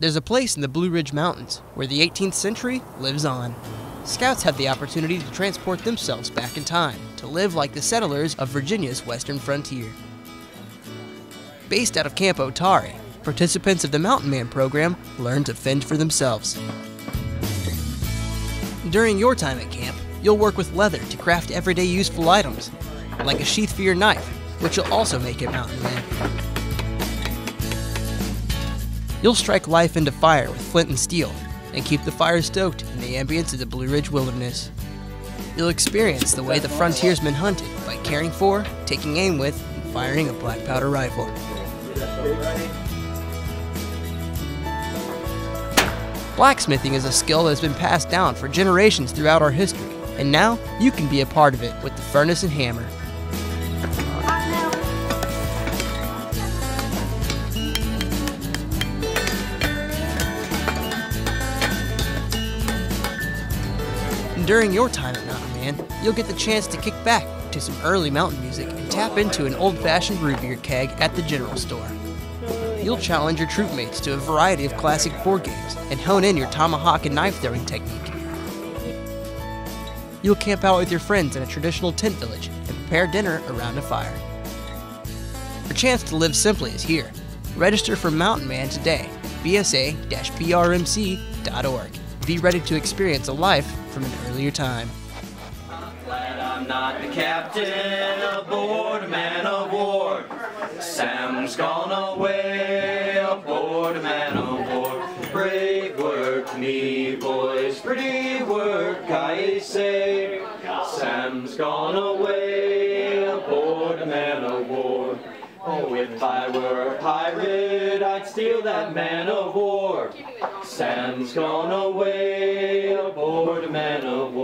There's a place in the Blue Ridge Mountains where the 18th century lives on. Scouts have the opportunity to transport themselves back in time to live like the settlers of Virginia's western frontier. Based out of Camp Otari, participants of the Mountain Man program learn to fend for themselves. During your time at camp, you'll work with leather to craft everyday useful items, like a sheath for your knife, which you'll also make at Mountain Man. You'll strike life into fire with flint and steel, and keep the fire stoked in the ambience of the Blue Ridge wilderness. You'll experience the way the frontiersmen hunted by caring for, taking aim with, and firing a black powder rifle. Blacksmithing is a skill that has been passed down for generations throughout our history, and now you can be a part of it with the furnace and hammer. During your time at Mountain Man, you'll get the chance to kick back to some early mountain music and tap into an old-fashioned root beer keg at the general store. You'll challenge your troopmates to a variety of classic board games and hone in your tomahawk and knife-throwing technique. You'll camp out with your friends in a traditional tent village and prepare dinner around a fire. Your chance to live simply is here. Register for Mountain Man today at bsa-brmc.org. Be ready to experience a life from an earlier time. I'm glad I'm not the captain aboard a man of war. Sam's gone away aboard a man of war. Brave work, me boys, pretty work, I say. Sam's gone away aboard a man of war. Oh, if I were a pirate, I'd steal that man of war. Sam's gone away aboard a man of war.